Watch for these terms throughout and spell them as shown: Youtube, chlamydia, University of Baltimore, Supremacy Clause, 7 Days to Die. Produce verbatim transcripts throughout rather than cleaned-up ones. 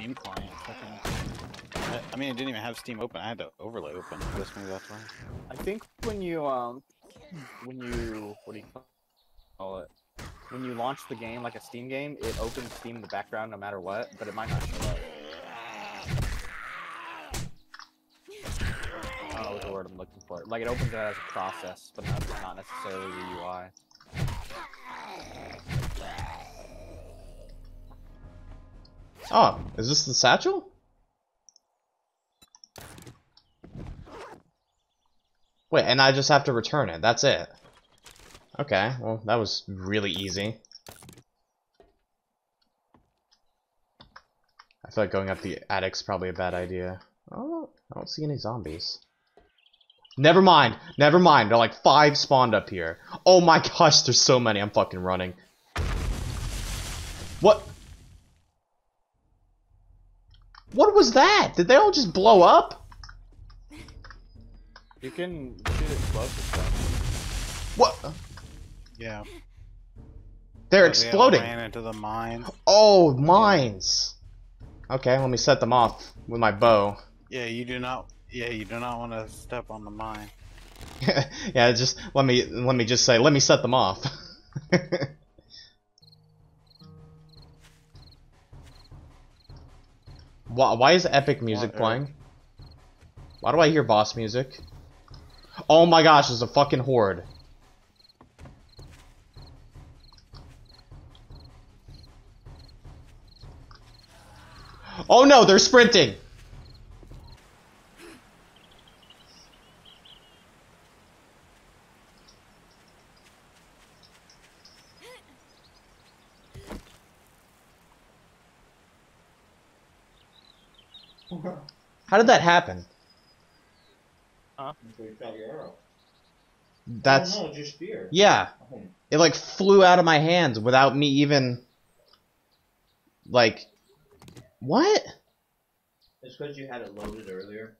Steam client. I, I mean, I didn't even have Steam open. I had to overlay open. I guess maybe that's why. I think when you um, when you what do you call it? When you launch the game like a Steam game, it opens Steam in the background no matter what, but it might not show up. I don't know the word I'm looking for. Like, it opens it as a process, but not, not necessarily the U I. Oh, is this the satchel? Wait, and I just have to return it. That's it. Okay, well, that was really easy. I feel like going up the attic's probably a bad idea. Oh, I don't see any zombies. Never mind, never mind. There are like five spawned up here. Oh my gosh, there's so many. I'm fucking running. What? What was that? Did they all just blow up? You can shoot explosive stuff. What? Yeah. They're so exploding. They ran into the mine. Oh, mines. Yeah. Okay, let me set them off with my bow. Yeah, you do not. Yeah, you do not want to step on the mine. Yeah, just let me let me just say, let me set them off. Why, why is epic music playing? Why do I hear boss music? Oh my gosh, there's a fucking horde. Oh no, they're sprinting! How did that happen? Huh? That's oh, no, just fear. Yeah. Oh. It like flew out of my hands without me even like what? It's because you had it loaded earlier.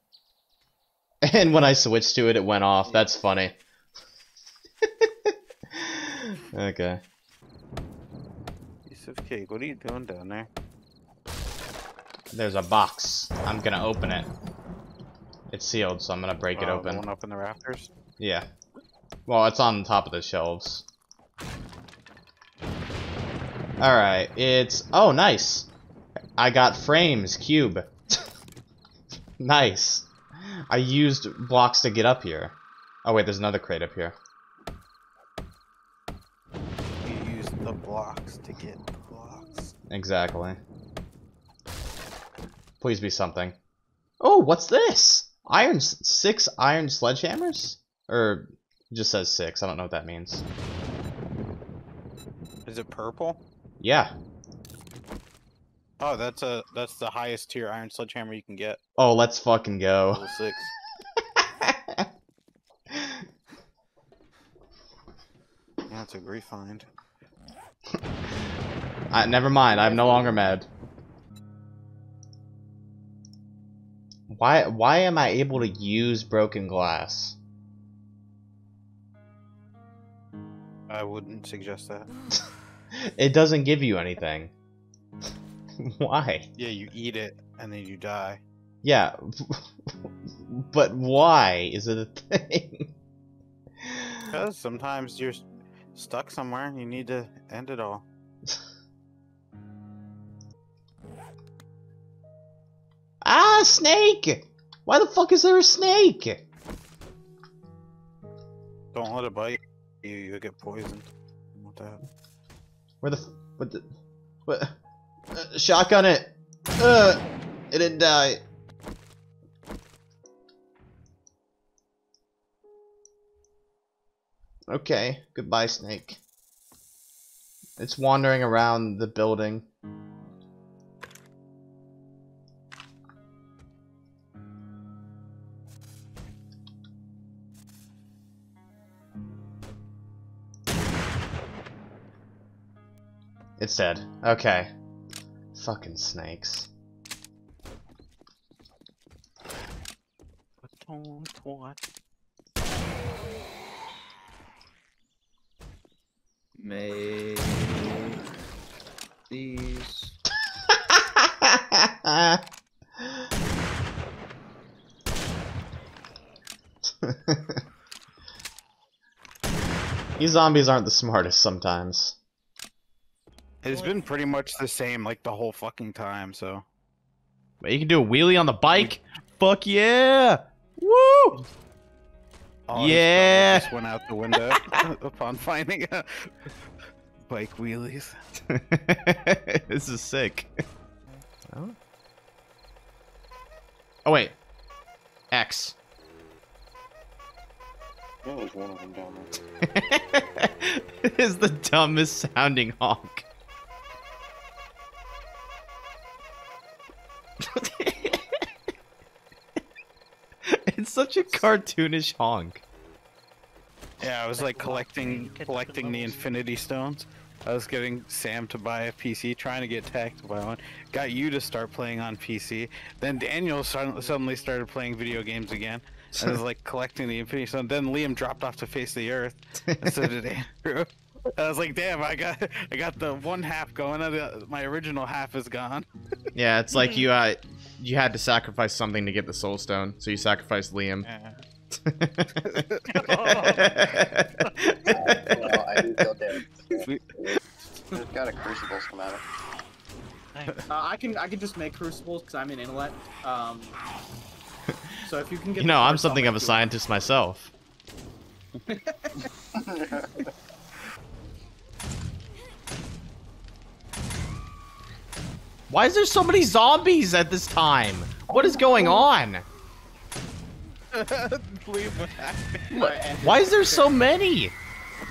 And when I switched to it, it went off. Yeah. That's funny. Okay. Piece of cake. What are you doing down there? There's a box. I'm gonna open it. It's sealed, so I'm gonna break oh, it open. The one up in the rafters? Yeah. Well, it's on top of the shelves. Alright, it's... Oh, nice! I got frames, cube. Nice. I used blocks to get up here. Oh wait, there's another crate up here. You used the blocks to get the blocks. Exactly. Please be something. Oh, what's this? Iron six iron sledgehammers? Or it just says six. I don't know what that means. Is it purple? Yeah. Oh, that's a that's the highest tier iron sledgehammer you can get. Oh, let's fucking go. Level six. That's a great find. I, never mind. I'm no longer mad. Why, why am I able to use broken glass? I wouldn't suggest that. It doesn't give you anything. Why? Yeah, you eat it, and then you die. Yeah, but why is it a thing? Because sometimes you're stuck somewhere, and you need to end it all. Ah, snake! Why the fuck is there a snake? Don't let it bite you, you'll get poisoned. What the hell? Where the f- what the- what- uh, shotgun it! Uh, it didn't die. Okay, goodbye snake. It's wandering around the building. It's dead. Okay. Fucking snakes. Make these. These zombies aren't the smartest sometimes. It's been pretty much the same like the whole fucking time, so. But you can do a wheelie on the bike? Fuck yeah! Woo! All yeah! Just went out the window upon finding a bike wheelies. This is sick. Oh. Oh wait. X. There was one of them down there. It is the dumbest sounding honk. It's such a cartoonish honk. Yeah, I was like collecting collecting the Infinity Stones. I was getting Sam to buy a P C, trying to get Tack to buy one. Got you to start playing on P C. Then Daniel suddenly started playing video games again. I was like collecting the Infinity Stone. Then Liam dropped off the face of the earth. And so did Andrew. I was like, damn, I got I got the one half going. My original half is gone. Yeah, it's like you uh, you had to sacrifice something to get the Soul Stone, so you sacrificed Liam. Yeah. Well, I do feel dead. There's got a Crucible schematic. Uh, I can I can just make Crucibles because I'm an intellect. Um, so if you can get, you know, I'm something of a scientist myself. Why is there so many zombies at this time? What is going on? Why is there so many?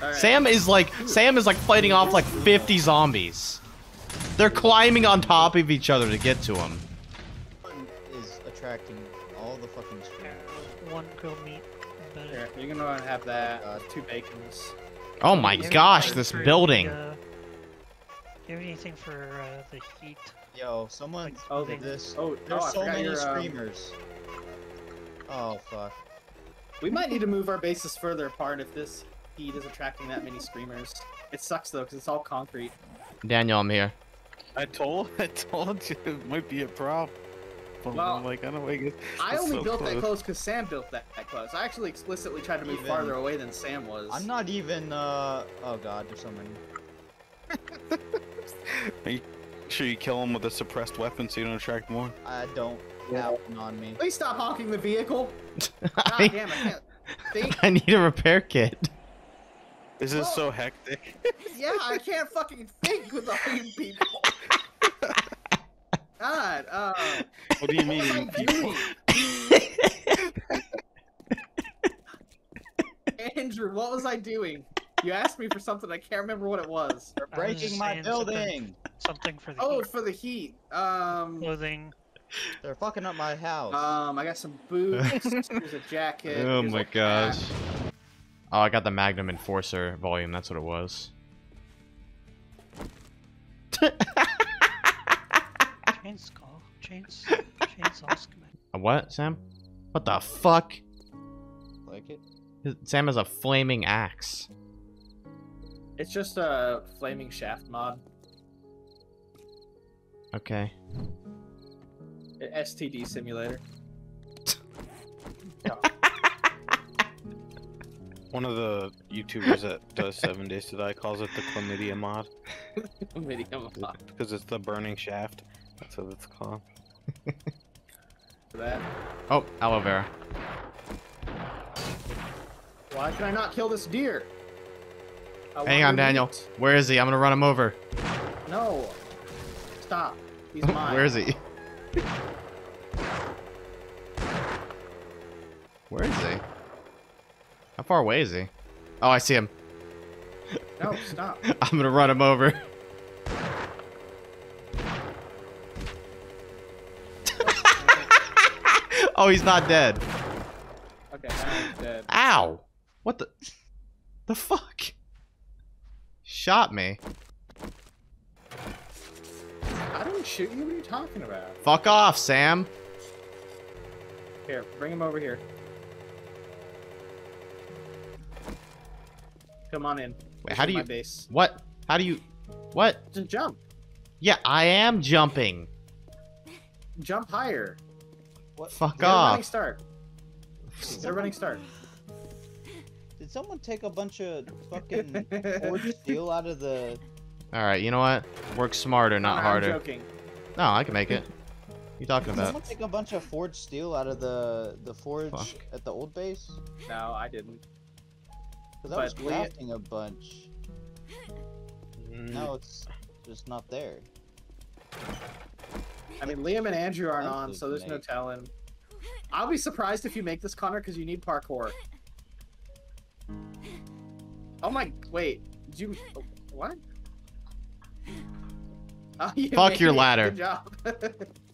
Right. Sam is like Sam is like fighting off like fifty zombies. They're climbing on top of each other to get to him. One is attracting all the fucking screams. One grilled meat. Here, you're gonna have that. Uh, two bacons. Oh my gosh, this building. Uh, do you have anything for uh, the heat? Yo, someone. Like, oh, this. Oh, there's oh, so many your, screamers. Um... Oh fuck. We might need to move our bases further apart if this heat is attracting that many screamers. It sucks though, because it's all concrete. Daniel, I'm here. I told, I told you it might be a problem. Well, I'm like, I don't think it's, it's I only so built close. that close because Sam built that, that close. I actually explicitly tried to move even, farther away than Sam was. I'm not even. Uh, oh god, there's something. Are you sure you kill him with a suppressed weapon so you don't attract more? I don't. Out on me. Please stop honking the vehicle. I, God damn, I can't think. I need a repair kit. This is oh. so hectic. Yeah, I can't fucking think with all you people. God, uh... What do you mean, you people? Andrew, what was I doing? You asked me for something, I can't remember what it was. They're breaking my building! Something, something for the oh, heat. Oh, for the heat. Um... Clothing. They're fucking up my house. Um, I got some boots. There's a jacket. Oh my gosh. Pack. Oh, I got the Magnum Enforcer volume. That's what it was. Chainsaw. Chainsaw. Chainsaw. A what, Sam? What the fuck? Like it? Sam has a flaming axe. It's just a flaming shaft mod. Okay. An S T D simulator. No. One of the YouTubers that does seven days to die calls it the chlamydia mod. Chlamydia mod. Because it's the burning shaft. That's what it's called. That. Oh, aloe vera. Why can I not kill this deer? I Hang on, Daniel. Meat. Where is he? I'm gonna run him over. No. Stop. He's mine. Where is he? Where is he? How far away is he? Oh, I see him. No, stop. I'm gonna run him over. Oh, he's not dead. Okay, now he's dead. Ow! What the? The fuck? Shot me. I didn't shoot you. What are you talking about? Fuck off, Sam. Here, bring him over here. Come on in. Wait, how do you? Base. What? How do you? What? Just jump. Yeah, I am jumping. jump higher. What? Fuck Get off. A running start. Get a running start. Did someone take a bunch of fucking forged steel out of the... Alright, you know what? Work smarter, not no, harder. I'm joking. No, I can make it. What you talking about? Did someone take a bunch of forged steel out of the, the forge Fuck. at the old base? No, I didn't. Because I was crafting a bunch. Mm. Now it's just not there. I mean, Liam and Andrew aren't on, so there's no telling. I'll be surprised if you make this, Connor, because you need parkour. Oh my... Wait. Did you... What? Oh, you Fuck your it. ladder. Good job.